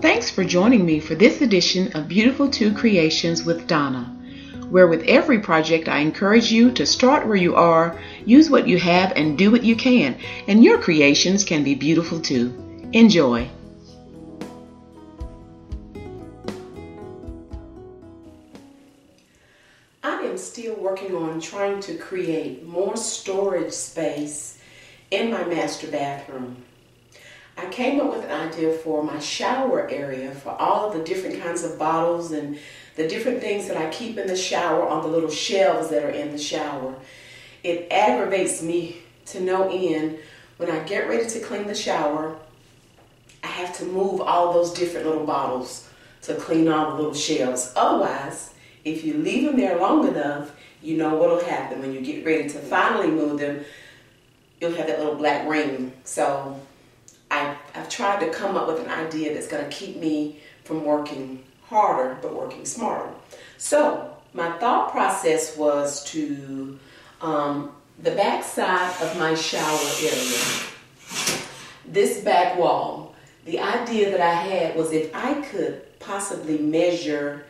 Thanks for joining me for this edition of Beautiful Too Creations with Donna, where with every project I encourage you to start where you are, use what you have, and do what you can, and your creations can be beautiful too. Enjoy! I am still working on trying to create more storage space in my master bathroom. I came up with an idea for my shower area for all of the different kinds of bottles and the different things that I keep in the shower on the little shelves that are in the shower. It aggravates me to no end when I get ready to clean the shower, I have to move all those different little bottles to clean all the little shelves. Otherwise, if you leave them there long enough, you know what will happen. When you get ready to finally move them, you'll have that little black ring. So I've tried to come up with an idea that's going to keep me from working harder, but working smarter. So my thought process was to, the back side of my shower area, this back wall, the idea that I had was if I could possibly measure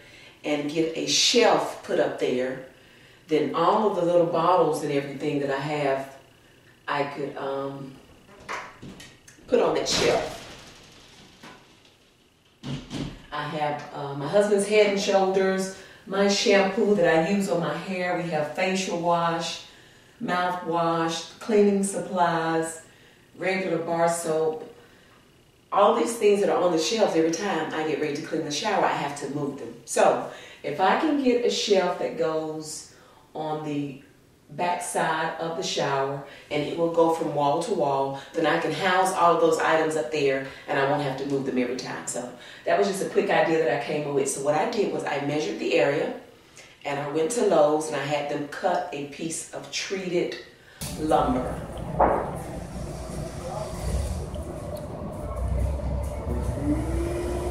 and get a shelf put up there, then all of the little bottles and everything that I have, I could put on that shelf. I have my husband's Head and Shoulders, my shampoo that I use on my hair. We have facial wash, mouthwash, cleaning supplies, regular bar soap. All these things that are on the shelves, every time I get ready to clean the shower, I have to move them. So if I can get a shelf that goes on the back side of the shower and it will go from wall to wall, then I can house all of those items up there and I won't have to move them every time. So that was just a quick idea that I came up with. So what I did was I measured the area and I went to Lowe's and I had them cut a piece of treated lumber.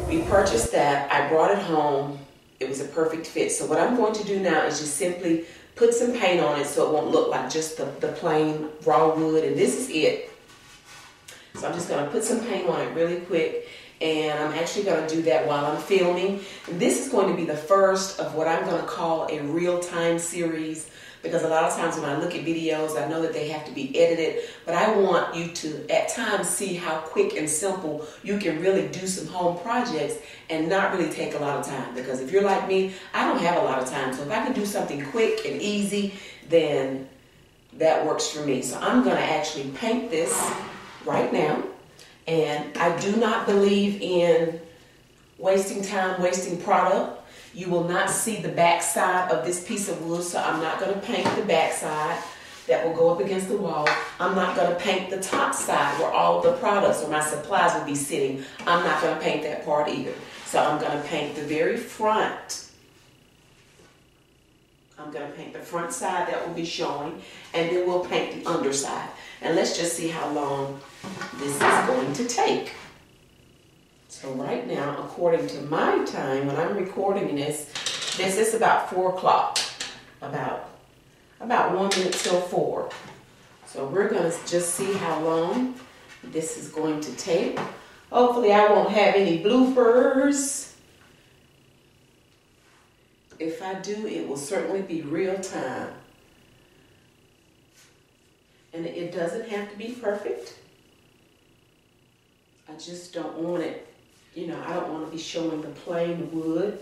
We purchased that. I brought it home. It was a perfect fit. So what I'm going to do now is just simply put some paint on it so it won't look like just the plain raw wood, and this is it. So I'm just going to put some paint on it really quick, and I'm actually going to do that while I'm filming. And this is going to be the first of what I'm going to call a real-time series, because a lot of times when I look at videos, I know that they have to be edited, but I want you to at times see how quick and simple you can really do some home projects and not really take a lot of time, because if you're like me, I don't have a lot of time. So if I can do something quick and easy, then that works for me. So I'm going to actually paint this right now, and I do not believe in wasting time, wasting product. You will not see the back side of this piece of wood, so I'm not going to paint the back side. That will go up against the wall. I'm not going to paint the top side where all the products or my supplies will be sitting. I'm not going to paint that part either. So I'm going to paint the very front. I'm going to paint the front side that will be showing, and then we'll paint the underside. And let's just see how long this is going to take. So right now, according to my time, when I'm recording this is about 4 o'clock, about 1 minute till 4. So we're going to just see how long this is going to take. Hopefully I won't have any bloopers. If I do, it will certainly be real time. And it doesn't have to be perfect. I just don't want it. You know, I don't want to be showing the plain wood.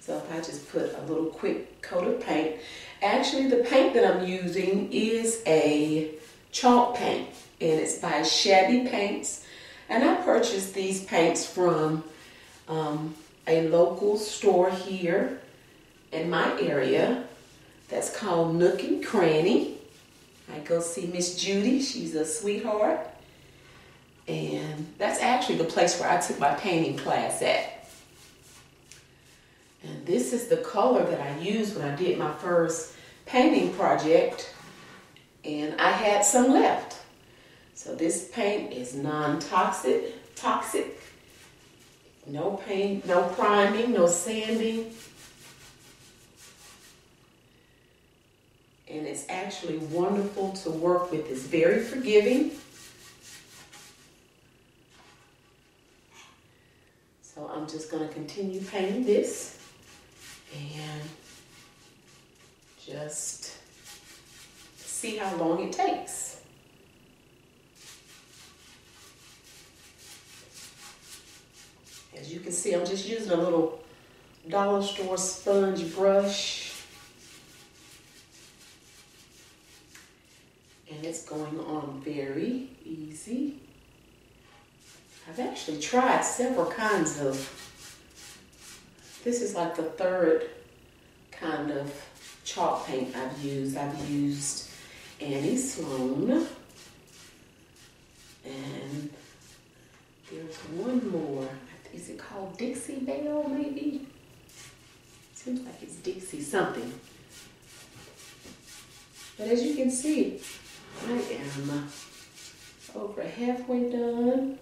So if I just put a little quick coat of paint. Actually, the paint that I'm using is a chalk paint, and it's by Shabby Paints. And I purchased these paints from a local store here in my area that's called Nook and Cranny. I go see Miss Judy. She's a sweetheart. And that's actually the place where I took my painting class at. And this is the color that I used when I did my first painting project. And I had some left. So this paint is non-toxic, toxic. No paint, no priming, no sanding. And it's actually wonderful to work with. It's very forgiving. just going to continue painting this and just see how long it takes. As you can see, I'm just using a little dollar store sponge brush. And it's going on very easy. I've actually tried several kinds of, this is like the third kind of chalk paint I've used. I've used Annie Sloan. And there's one more. Is it called Dixie Belle, maybe? Seems like it's Dixie something. But as you can see, I am over halfway done.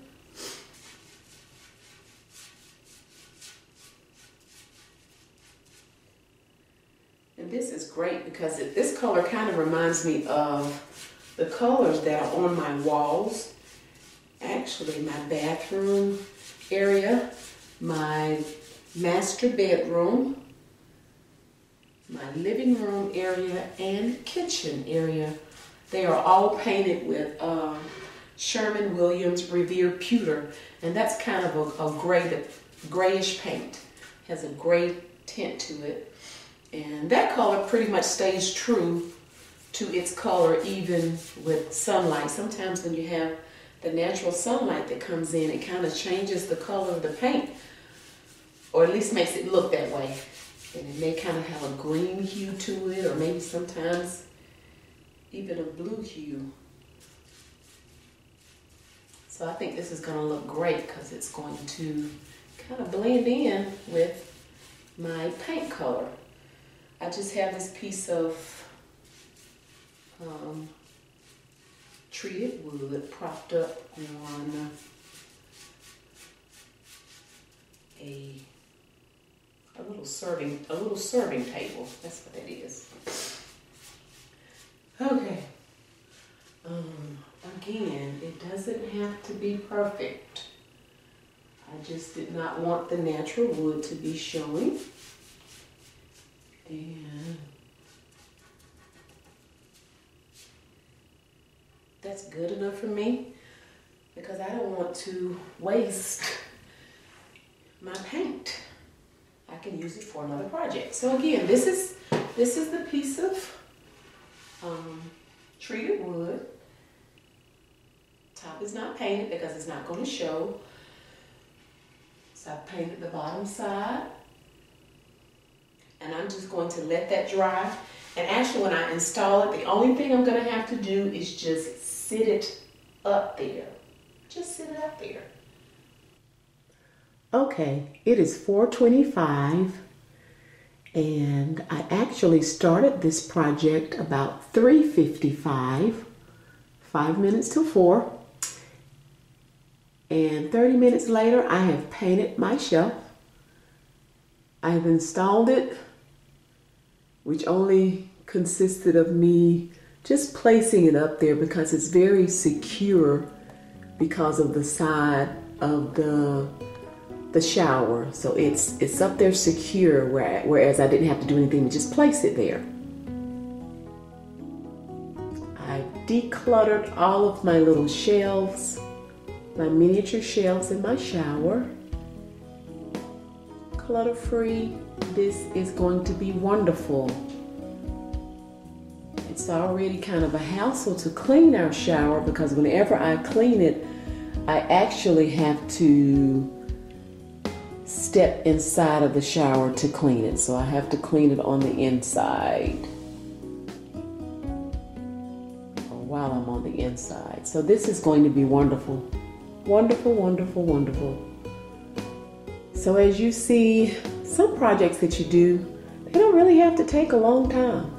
And this is great because this color kind of reminds me of the colors that are on my walls. Actually, my bathroom area, my master bedroom, my living room area, and kitchen area. They are all painted with Sherwin Williams Revere Pewter, and that's kind of a grayish paint. It has a gray tint to it, and that color pretty much stays true to its color even with sunlight. Sometimes when you have the natural sunlight that comes in, it kind of changes the color of the paint, or at least makes it look that way. And it may kind of have a green hue to it, or maybe sometimes even a blue hue. So I think this is going to look great because it's going to kind of blend in with my paint color. I just have this piece of treated wood propped up on a little serving table. That's what that is. Okay. Again, it doesn't have to be perfect. I just did not want the natural wood to be showing. And that's good enough for me because I don't want to waste my paint. I can use it for another project. So again, this is the piece of treated wood. Top is not painted because it's not going to show. So I painted the bottom side, and I'm just going to let that dry. And actually, when I install it, the only thing I'm going to have to do is just sit it up there. Just sit it up there. Okay, it is 4:25, and I actually started this project about 3:55, 5 minutes till 4. And 30 minutes later, I have painted my shelf. I have installed it, which only consisted of me just placing it up there because it's very secure because of the side of the shower. So it's up there secure, whereas I didn't have to do anything, but just place it there. I decluttered all of my little shelves, my miniature shelves in my shower. Clutter-free. This is going to be wonderful. It's already kind of a hassle to clean our shower because whenever I clean it, I actually have to step inside of the shower to clean it. So I have to clean it on the inside, or while I'm on the inside. So this is going to be wonderful. Wonderful, wonderful, wonderful. So as you see, some projects that you do, they don't really have to take a long time.